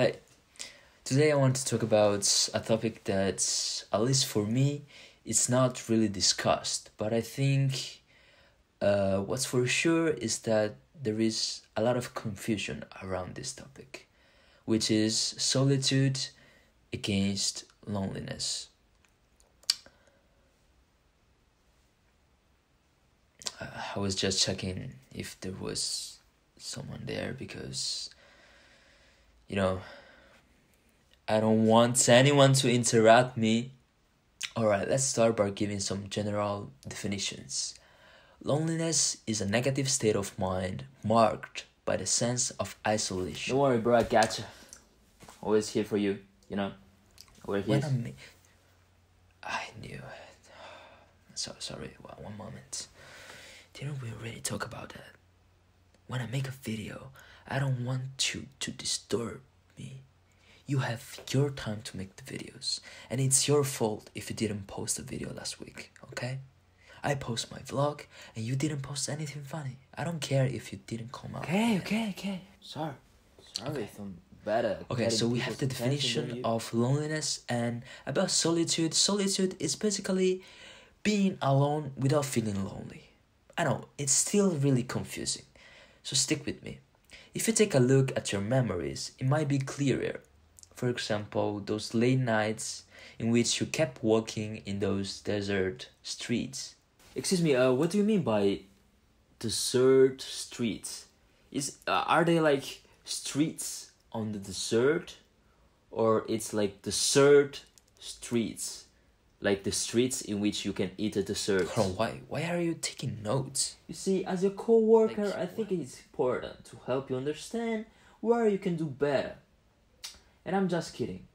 Hi, today I want to talk about a topic that's, at least for me, it's not really discussed. But I think what's for sure is that there is a lot of confusion around this topic, which is solitude against loneliness. I was just checking if there was someone there because, you know, I don't want anyone to interrupt me. Alright, let's start by giving some general definitions. Loneliness is a negative state of mind marked by the sense of isolation. Don't worry, bro, I gotcha. Always here for you, you know. We're here. I knew it. So sorry, one moment. Didn't we already talk about that? When I make a video, I don't want you to disturb me. You have your time to make the videos. And it's your fault if you didn't post a video last week, okay? I post my vlog and you didn't post anything funny. I don't care if you didn't come out. Okay. Sorry, I'm better. Okay, so we have the definition of loneliness, and about solitude. Solitude is basically being alone without feeling lonely. I know, it's still really confusing, so stick with me. If you take a look at your memories, it might be clearer. For example, those late nights in which you kept walking in those desert streets. Excuse me, what do you mean by desert streets? Are they like streets on the desert? Or it's like dessert streets? Like the streets in which you can eat a dessert. Bro, why are you taking notes? You see, as a co-worker, I think it's important to help you understand where you can do better. And I'm just kidding.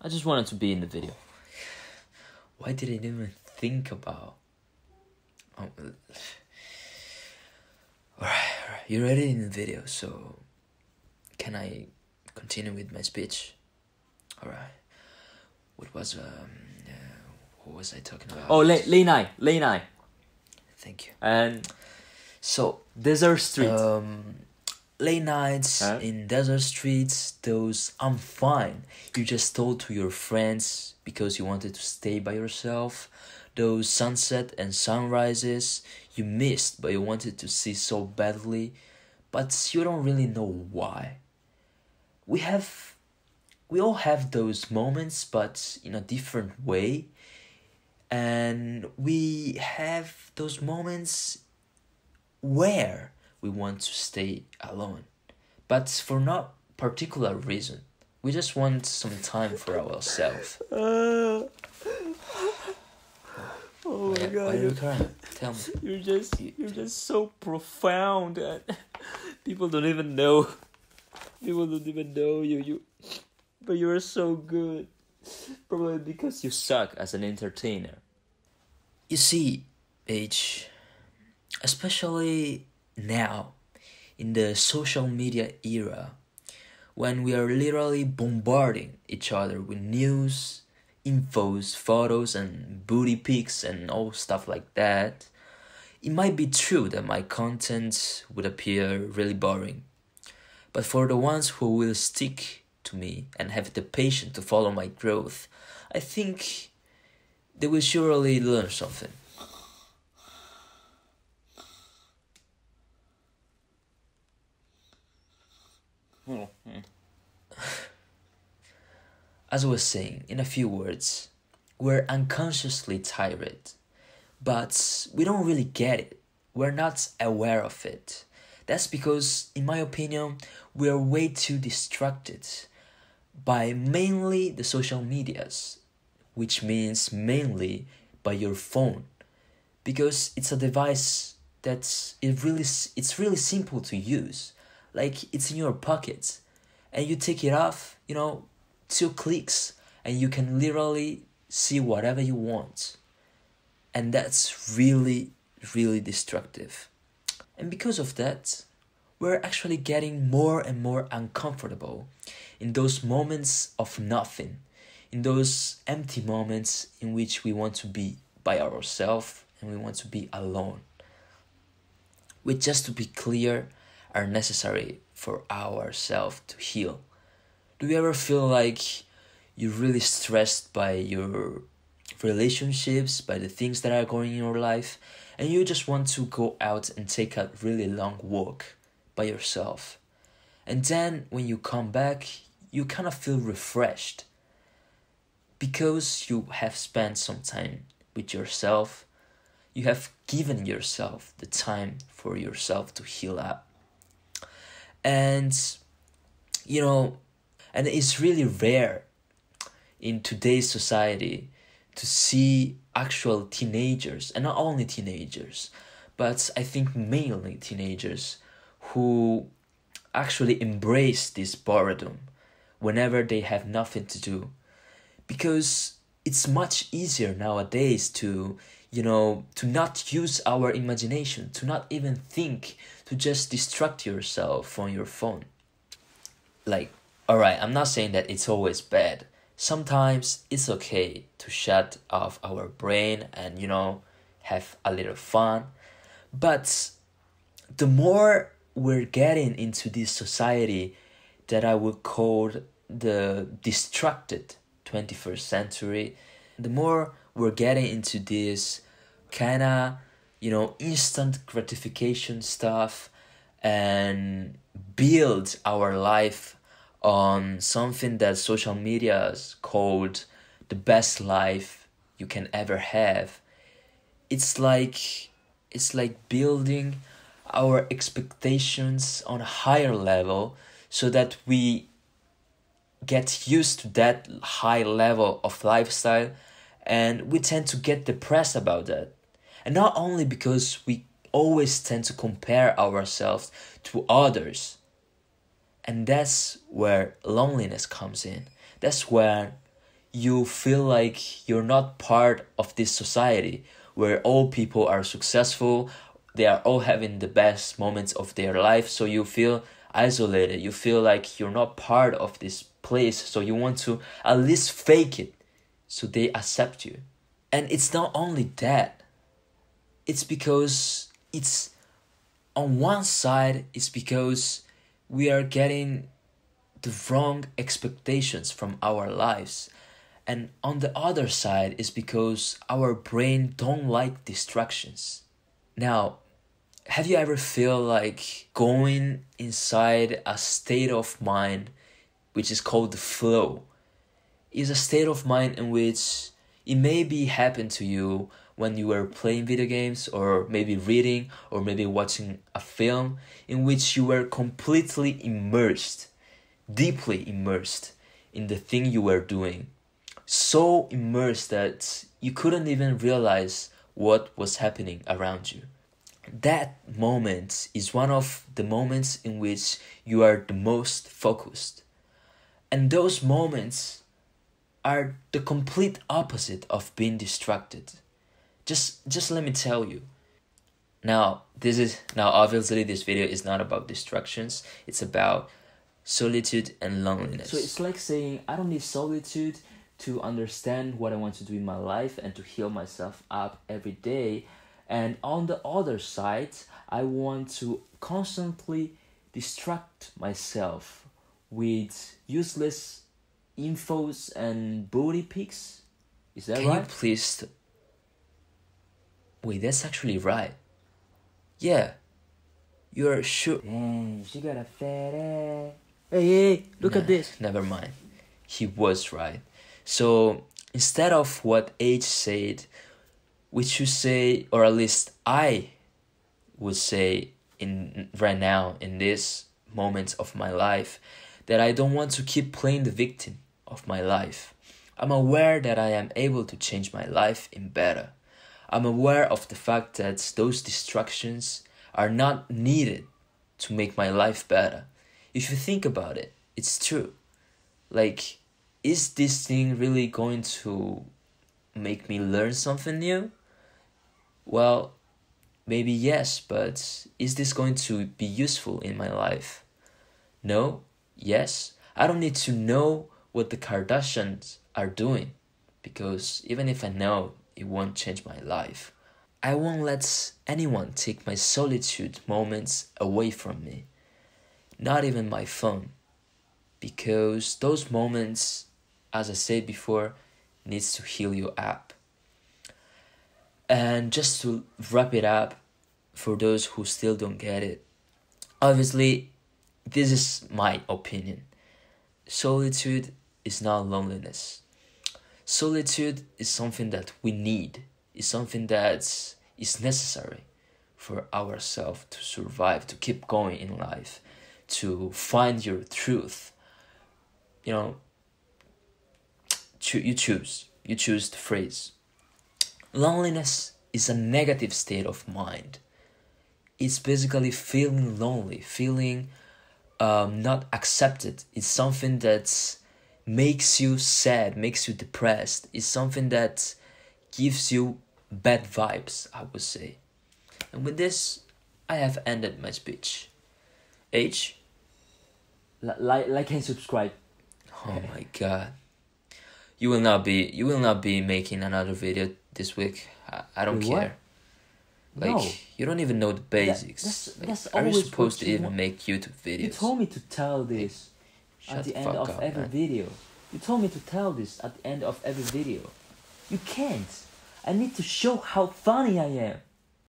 I just wanted to be in the video. Why did I even think about... Alright, you're already in the video, so... Can I continue with my speech? Alright. What was I talking about? Oh, late night. Thank you. And so desert streets, late nights in desert streets. Those I'm fine. You just told to your friends because you wanted to stay by yourself. Those sunset and sunrises you missed, but you wanted to see so badly, but you don't really know why. We all have those moments, but in a different way. And we have those moments where we want to stay alone, but for no particular reason. We just want some time for ourselves. Oh my God! Why are you crying? Tell me. You're just so profound, and people don't even know you. But you are so good. Probably because you suck as an entertainer. You see, H, especially now, in the social media era, when we are literally bombarding each other with news, infos, photos, and booty pics and all stuff like that, it might be true that my content would appear really boring. But for the ones who will stick to me and have the patience to follow my growth, I think they will surely learn something. As I was saying, in a few words, we're unconsciously tired, but we don't really get it. We're not aware of it. That's because, in my opinion, we are way too distracted by mainly the social medias, which means mainly by your phone, because it's a device that's it's really simple to use. Like, it's in your pocket and you take it off, you know, 2 clicks and you can literally see whatever you want, and that's really destructive. And because of that, we're actually getting more and more uncomfortable in those moments of nothing, in those empty moments in which we want to be by ourselves and we want to be alone, which, just to be clear, are necessary for ourselves to heal. Do you ever feel like you're really stressed by your relationships, by the things that are going in your life, and you just want to go out and take a really long walk by yourself? And then when you come back, you kind of feel refreshed because you have spent some time with yourself. You have given yourself the time for yourself to heal up. And, you know, and it's really rare in today's society to see actual teenagers, and not only teenagers, but I think mainly teenagers, who actually embrace this boredom whenever they have nothing to do. Because it's much easier nowadays to, you know, to not use our imagination, to not even think, to just distract yourself from your phone. Like, alright, I'm not saying that it's always bad. Sometimes it's okay to shut off our brain and, you know, have a little fun. But the more we're getting into this society that I would call the distracted 21st century, the more we're getting into this kind of, you know, instant gratification stuff and build our life on something that social media is called the best life you can ever have. It's like building our expectations on a higher level so that we get used to that high level of lifestyle, and we tend to get depressed about that. And not only because we always tend to compare ourselves to others. And that's where loneliness comes in. That's where you feel like you're not part of this society where all people are successful, they are all having the best moments of their life, so you feel isolated, you feel like you're not part of this place, so you want to at least fake it so they accept you. And it's not only that, it's because it's on one side, it's because we are getting the wrong expectations from our lives, and on the other side is because our brain don't like distractions. Now, have you ever feel like going inside a state of mind which is called the flow? Is a state of mind in which it maybe happened to you when you were playing video games, or maybe reading, or maybe watching a film, in which you were completely immersed, deeply immersed in the thing you were doing. So immersed that you couldn't even realize what was happening around you. That moment is one of the moments in which you are the most focused. And those moments are the complete opposite of being distracted. Just let me tell you. Now obviously this video is not about distractions. It's about solitude and loneliness. So it's like saying I don't need solitude to understand what I want to do in my life and to heal myself up every day. And on the other side, I want to constantly distract myself with useless infos and booty pics. Is that right? Can you please... Wait, that's actually right. Yeah. You're sure. Dang, she got a fat ass. Hey, look at this. Never mind. He was right. So, instead of what H said, which you say, or at least I would say right now, in this moment of my life, that I don't want to keep playing the victim of my life. I'm aware that I am able to change my life in better. I'm aware of the fact that those distractions are not needed to make my life better. If you think about it, it's true. Like, is this thing really going to make me learn something new? Well, maybe yes, but is this going to be useful in my life? No? Yes? I don't need to know what the Kardashians are doing, because even if I know, it won't change my life. I won't let anyone take my solitude moments away from me. Not even my phone. because those moments, as I said before, needs to heal you up. And just to wrap it up, for those who still don't get it, obviously, this is my opinion. Solitude is not loneliness. Solitude is something that we need. It's something that is necessary for ourselves to survive, to keep going in life, to find your truth. You know, you choose the phrase. Loneliness is a negative state of mind. It's basically feeling lonely, feeling not accepted. It's something that makes you sad, makes you depressed. It's something that gives you bad vibes, I would say. And with this, I have ended my speech. H, like and subscribe. Oh my god. You will not be making another video this week. I don't care. Like, no. You don't even know the basics. That's are you supposed to even make YouTube videos? You told me to tell this at the end of every video. You told me to tell this at the end of every video. You can't. I need to show how funny I am.